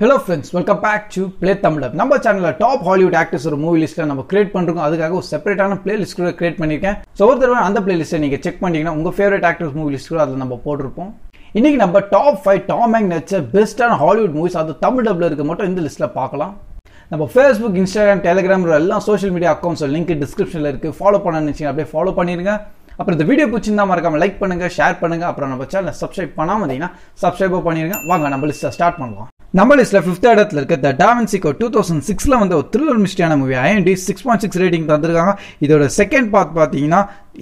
Hello friends, welcome back to Play Tamil Hub. நம்ம சேனல்ல top Hollywood actors ஒரு movie லிஸ்ட்ல நம்ம கிரியேட் பண்றோம். அதுக்காக ஒரு செப்பரேட்டான பிளேலிஸ்ட் கூட கிரியேட் பண்ணிருக்கேன். சோ ஒரு தடவை அந்த பிளேலிஸ்ட்டை நீங்க செக் பண்ணீங்கன்னா உங்க ஃபேவரட் ஆக்டர்ஸ் மூவி லிஸ்ட் கூட அதுல நம்ம போட்டுருப்போம். இன்னைக்கு நம்ம டாப் 5 டாம் ஹாங்க் நடிச்ச பெஸ்டான ஹாலிவுட் மூவிஸ் அது தமிழ் டப்ல இருக்க மட்டும் இந்த லிஸ்ட்ல பார்க்கலாம். நம்ம Facebook, Instagram, Telegram எல்லா சோஷியல் மீடியா அக்கௌண்ட்ஸோட லிங்க் டிஸ்கிரிப்ஷன்ல இருக்கு. ஃபாலோ பண்ண நினைச்சீங்க அப்படியே ஃபாலோ பண்ணிருங்க. அப்புறம் இந்த வீடியோ பிடிச்சிருந்தா மறக்காம லைக் பண்ணுங்க, ஷேர் பண்ணுங்க. அப்புறம் நம்ம சேனலை சப்ஸ்கிரைப் பண்ணாம இருந்தீங்கன்னா சப்ஸ்கிரைப் பண்ணிருங்க. வாங்க நம்ம லிஸ்ட்டை ஸ்டார்ட் பண்ணலாம். நம்ம லிஸ்ட்ல 5th இடத்துல இருக்க த டாவின்சிகோ 2006ல வந்து ஒரு த்ரில்லர் மிஸ்டரியான மூவி IMDb 6.6 ரேட்டிங் தந்துருக்காங்க. இதோட செகண்ட் பார்ட் பார்த்தீங்கன்னா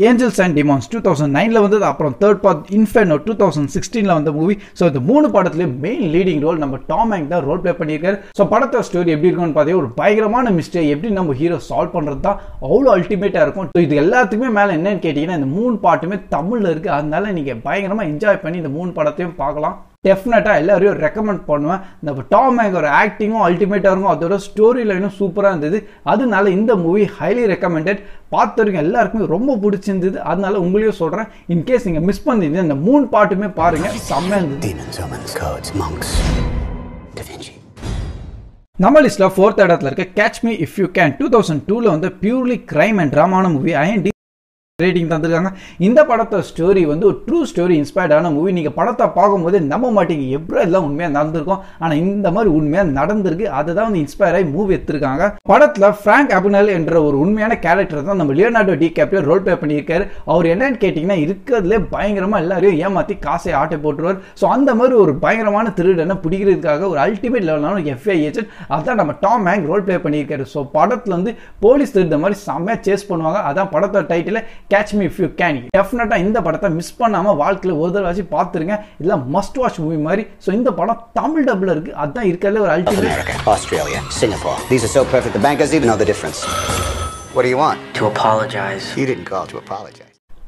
ஏஞ்சல்ஸ் அண்ட் டிமான்ஸ் 2009ல வந்து, அப்புறம் தேர்ட் பார்ட் இன்ஃபெர்னோ 2016ல வந்த மூவி. ஸோ இந்த மூணு படத்துலேயும் மெயின் லீடிங் ரோல் நம்ம டாம் ஹாங்க் தான் ரோல் பிளே பண்ணியிருக்காரு. ஸோ படத்தோட ஸ்டோரி எப்படி இருக்கும்னு பார்த்தீங்கன்னா ஒரு பயங்கரமான மிஸ்டே எப்படி நம்ம ஹீரோ சால்வ் பண்ணுறது தான் அவ்வளோ அல்டிமேட்டாக இருக்கும். ஸோ இது எல்லாத்துக்குமே மேலே என்னன்னு கேட்டிங்கன்னா இந்த மூணு பாட்டுமே தமிழில் இருக்குது. அதனால நீங்கள் பயங்கரமாக என்ஜாய் பண்ணி இந்த மூணு படத்தையும் பார்க்கலாம். டெஃபினட்டாக எல்லாரையும் ரெக்கமெண்ட் பண்ணுவேன். நம்ம டாம் ஹாங்கோட ஆக்டிங்கும் அல்டிமேட்டாக இருக்கும், அதோட ஸ்டோரி லைனும் சூப்பராக இருந்தது. அதனால இந்த மூவி ஹைலி ரெக்கமெண்டட். பார்த்துருக்கேன் எல்லாருக்குமே ரொம்ப பிடிச்சிருந்தது. அதனால உங்களையும் சொல்கிறேன், இன்கேஸ் நீங்கள் மிஸ் பண்ணிருந்தீங்க இந்த மூணு பாட்டுமே பாருங்கள், செம்மையாக இருந்தது. நம்ம லிஸ்ட்டில் 4th இடத்துல இருக்க catch me if you can 2002ல வந்து பியூர்லி கிரைம் அண்ட் ட்ராமான மூவி IMDb ரேட்டிங் தந்துருக்காங்க. இந்த படத்தோட ஸ்டோரி வந்து ஒரு ட்ரூ ஸ்டோரி இன்ஸ்பயர்டான மூவி. நீங்கள் படத்தை பார்க்கும்போது நம்ப மாட்டீங்க எப்படி எல்லாம் உண்மையாக நடந்திருக்கும். ஆனால் இந்த மாதிரி உண்மையாக நடந்திருக்கு. அதை தான் வந்து இன்ஸ்பயர் ஆகி மூவி எடுத்திருக்காங்க. படத்தில் ஃப்ராங்க் அபனல் என்ற ஒரு உண்மையான கேரக்டர் தான் நம்ம லியோனார்டோ டிகாப்ரியோ ரோல் பிளே பண்ணியிருக்காரு. அவர் என்னன்னு கேட்டிங்கன்னா இருக்கிறதுலே பயங்கரமாக எல்லாரையும் ஏமாற்றி காசை ஆட்டை போட்டுருவார். ஸோ அந்த மாதிரி ஒரு பயங்கரமான திருடனை பிடிக்கிறதுக்காக ஒரு அல்டிமேட் லெவலான FBI ஏஜென்ட் அதான் நம்ம டாம் ஹாங்க் ரோல் பிளே பண்ணியிருக்காரு. ஸோ படத்தில் வந்து போலீஸ் திருட மாதிரி செம்மையாக சேஸ் பண்ணுவாங்க. அதான் படத்தோட title Catch Me If You Can. டெஃபினட்டாக இந்த படத்தை மிஸ் பண்ணாமல் வாழ்க்கையில் ஒரு தடவை பார்த்துருங்க. இதெல்லாம் மஸ்ட் வாட்ச் மூவி மாதிரி. ஸோ இந்த படம் தமிழ் டப்ல இருக்கு. அதுதான் இருக்கிறதுல ஒரு ultimate. Australia, Singapore, these are so perfect the bankers even know the difference. What do you want? To apologize. You didn't call to apologize.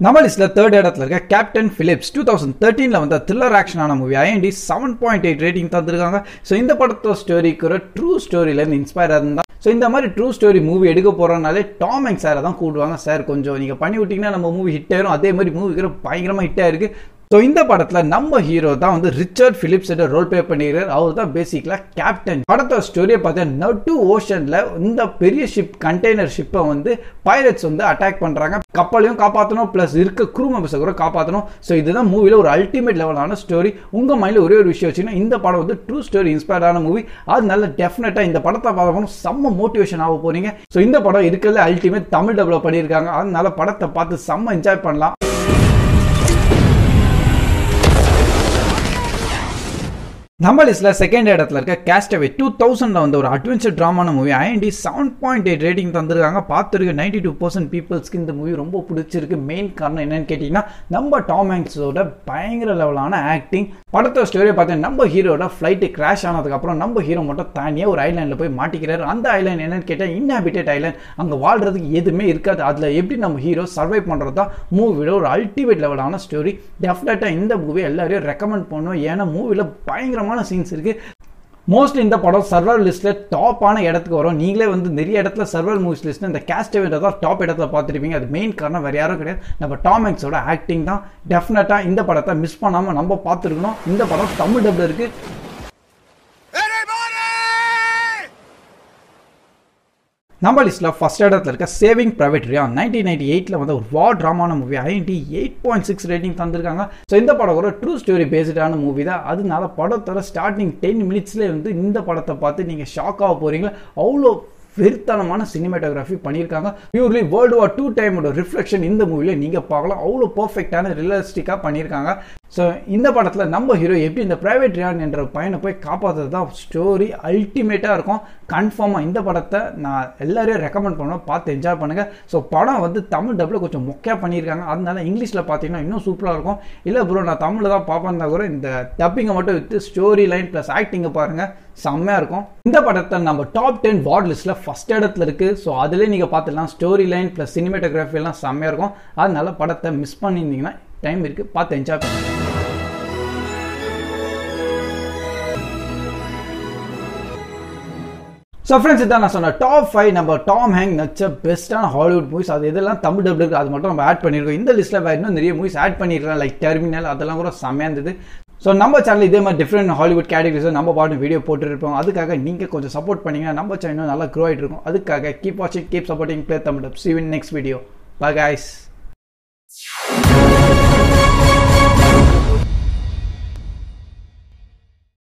நம்ம லிஸ்ட்டில் 3rd இடத்துல இருக்க கேப்டன் பிலிப்ஸ் 2013ல் வந்த த்ரில்லர் ஆக்ஷனான மூவி IMDb 7.8 ரேட்டிங் தந்துருக்காங்க. So இந்த படத்தோட ஸ்டோரிக்கு ஒரு ட்ரூ ஸ்டோரியிலேருந்து இன்ஸ்பயர் ஆயிருந்தா. ஸோ இந்த மாதிரி ட்ரூ ஸ்டோரி மூவி எடுக்க போகிறனாலே டாம் ஹாங்க் சாரை தான் கூடுவாங்க. சார் கொஞ்சம் நீங்கள் பண்ணி விட்டிங்கன்னா நம்ம மூவி ஹிட் ஆயிரும். அதே மாதிரி மூவிக்கு பயங்கரமாக ஹிட் ஆயிருக்கு. ஸோ இந்த படத்தில் நம்ம ஹீரோ தான் வந்து ரிச்சர்ட் பிலிப்ஸ் என்ற ரோல் பிளே பண்ணிக்கிறார். அவர் தான் பேசிக்கலாக கேப்டன். படத்தோட ஸ்டோரியை பார்த்தீங்கன்னா நடு ஓஷனில் இந்த பெரிய ஷிப் கண்டெய்னர் ஷிப்பை வந்து பைரட்ஸ் வந்து அட்டாக் பண்ணுறாங்க. கப்பலையும் காப்பாற்றணும், ப்ளஸ் இருக்க க்ரூ மெம்பர்ஸை கூட காப்பாற்றணும். ஸோ இதுதான் மூவியில் ஒரு அல்டிமேட் லெவலான ஸ்டோரி. உங்கள் மைண்டில் ஒரே ஒரு விஷயம் வச்சுன்னா இந்த படம் வந்து ட்ரூ ஸ்டோரி இன்ஸ்பயர்டான மூவி. அதனால டெஃபினட்டாக இந்த படத்தை பார்க்கணும், செம்ம மோட்டிவேஷன் ஆக போகிறீங்க. ஸோ இந்த படம் இருக்கிறது அல்டிமேட் தமிழ் டப்ல பண்ணியிருக்காங்க. அதனால படத்தை பார்த்து செம்ம என்ஜாய் பண்ணலாம். நம்ம லிஸ்ட்டில் 2nd இடத்துல இருக்க கேஸ்டவே 2000ல் வந்து ஒரு அட்வென்ச்சர் ட்ராமான மூவி IMDb 7.8 ரேட்டிங் தந்துருக்காங்க. பார்த்துருக்க 92% பீப்புள்ஸ்க்கு இந்த மூவி ரொம்ப பிடிச்சிருக்கு. மெயின் காரணம் என்னன்னு கேட்டிங்கன்னா நம்ம டாம் ஹாங்க்ஸோட பயங்கர லெவலான ஆக்டிங். படத்தோட ஸ்டோரியை பார்த்தீங்கன்னா நம்ம ஹீரோட ஃப்ளைட்டு கிராஷ் ஆனதுக்கப்புறம் நம்ம ஹீரோ மட்டும் தனியாக ஒரு ஐலாண்டில் போய் மாட்டிக்கிறாரு. அந்த ஐலாண்ட் என்னன்னு கேட்டால் இன்ஹாபிட்டட் ஐலாண்ட். அங்கே வாழ்கிறதுக்கு எதுவுமே இருக்காது. அதில் எப்படி நம்ம ஹீரோ சர்வை பண்ணுறது தான் மூவியோட ஒரு அல்டிமேட் லெவலான ஸ்டோரி. டெஃபினட்டாக இந்த மூவி எல்லாரையும் ரெக்கமெண்ட் பண்ணுவோம். ஏன்னா மூவியில் பயங்கரமாக சீன்ஸ் இருக்கு. மோஸ்ட்லி இந்த படம் சர்வர் லிஸ்ட்ல டாப்பான இடத்துக்கு வரும். நீங்களே வந்து நிறைய இடத்துல சர்வர் மூவிஸ் லிஸ்ட்ல இந்த கேஸ்டவே தான் டாப் இடத்துல பார்த்துருப்பீங்க. அது மெயின் காரணம் வேற யாரும் கிடையாது, நம்ம டாம் ஹாங்க்ஸோட ஆக்டிங் தான். டெஃபினட்டா இந்த படத்தை மிஸ் பண்ணாம நம்ம பார்த்துருக்கணும். இந்த படம் தமிழ் டப்ல இருக்கு. நம்ம லிஸ்ட்டில் 1st இடத்துல இருக்க சேவிங் பிரைவேட் ரியான் 1998ல் வந்து ஒரு வார் ட்ராமான மூவி IMDb 8.6 ரேட்டிங் தந்திருக்காங்க. ஸோ இந்த படம் ஒரு ட்ரூ ஸ்டோரி பேஸ்டான மூவி தான். அதனால படத்தோட ஸ்டார்டிங் 10 மினிட்ஸ்லேயே வந்து இந்த படத்தை பார்த்து நீங்கள் ஷாக் ஆக போகிறீங்களா. அவ்வளோ வெறித்தனமான சினிமேட்டோகிராஃபி பண்ணியிருக்காங்க. பியூர்லி வேர்ல்டு வார் 2 டைமோட ரிஃப்ளெக்ஷன் இந்த மூவியில் நீங்கள் பார்க்கலாம். அவ்வளோ பர்ஃபெக்டான ரியலிஸ்டிக்காக பண்ணியிருக்காங்க. ஸோ இந்த படத்தில் நம்ம ஹீரோ எப்படி இந்த பிரைவேட் ரியான் என்ற பையனை போய் காப்பாற்றுறது தான் ஸ்டோரி. அல்டிமேட்டாக இருக்கும். கன்ஃபார்மாக இந்த படத்தை நான் எல்லாரையும் ரெக்கமெண்ட் பண்ணுவேன். பார்த்து என்ஜாய் பண்ணுங்கள். ஸோ படம் வந்து தமிழ் டப்பில் கொஞ்சம் மொக்கையாக பண்ணியிருக்காங்க. அதனால இங்கிலீஷில் பார்த்தீங்கன்னா இன்னும் சூப்பராக இருக்கும். இல்லை ப்ரோ நான் தமிழில் தான் பார்ப்பேன்னா கூட இந்த டப்பிங்கை மட்டும் வித்து ஸ்டோரி லைன் ப்ளஸ் ஆக்டிங்கை பாருங்கள், செம்மையாக இருக்கும். இந்த படத்தை நம்ம டாப் 10 வார்ட் லிஸ்ட்டில் 1st இடத்துல இருக்குது. ஸோ அதிலே நீங்கள் பார்த்துடலாம். ஸ்டோரி லைன் ப்ளஸ் சினிமேட்டோகிராஃபி எல்லாம் செம்மையாக இருக்கும். அதனால படத்தை மிஸ் பண்ணியிருந்தீங்கன்னா டைம் இருக்குது, பார்த்து என்ஜாய் பண்ணுங்கள். So friends, इतना ना सोना टॉप 5 नंबर टॉम हैंग नच्चा बेस्ट आन हॉलीवुड मूवीज आदि इधर लान तमिल डब्ड का आदमी मटन हम ऐड पनीर को इंदर लिस्ट लाइव इन्होंने नरिये मूवीज ऐड पनीर करना लाइक टर्मिनल आदि लान वो सामयन देते सो नम्बर चैनल इतम डिफ्रेंट हालीवुड कैटेगरीस नम्बर पार्ट वीडियो पट्टिरुप्पोम अदुक्काग नींगा कोंजम सपोर्ट पण्णुंगा नम्बर चैनल नल्ला ग्रो आयिट्टु इरुक्कुम अदुक्काग keep watching keep supporting play Tamil hub see you in next video bye guys.